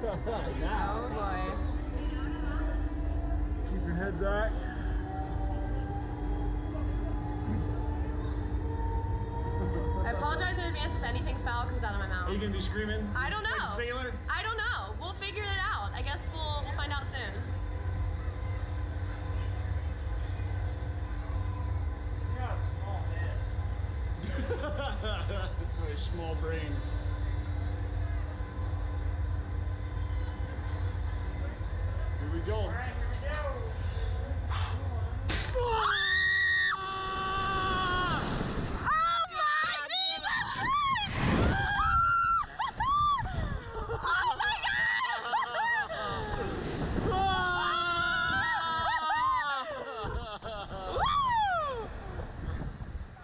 Oh boy. Keep your head back. I apologize in advance if anything foul comes out of my mouth. Are you going to be screaming? I don't know. Like a sailor? I don't know. We'll figure it out. I guess we'll find out soon. She's got a small head. A small brain. Here we go. All right, here we go. Oh, oh my Jesus Christ! Oh my God!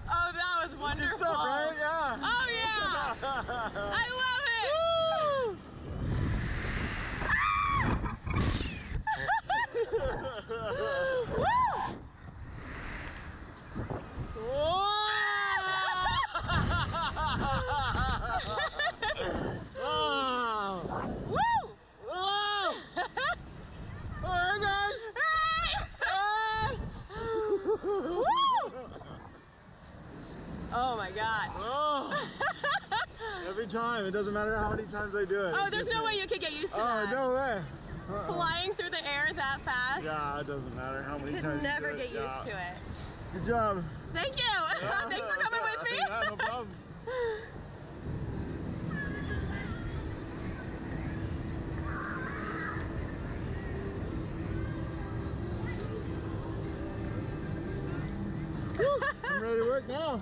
Oh, that was wonderful. Good stuff, right? Yeah. Oh yeah. I love it. Oh my God. Oh. Every time. It doesn't matter how many times I do it. Oh, there's no way you could get used to that. Oh, no way. Flying through the air that fast. Yeah, it doesn't matter how many times you do it. You could never get used to it. Good job. Thank you. Yeah, thanks for coming with me. Yeah, no problem. I'm ready to work now.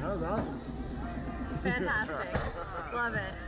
That was awesome. Fantastic. Love it.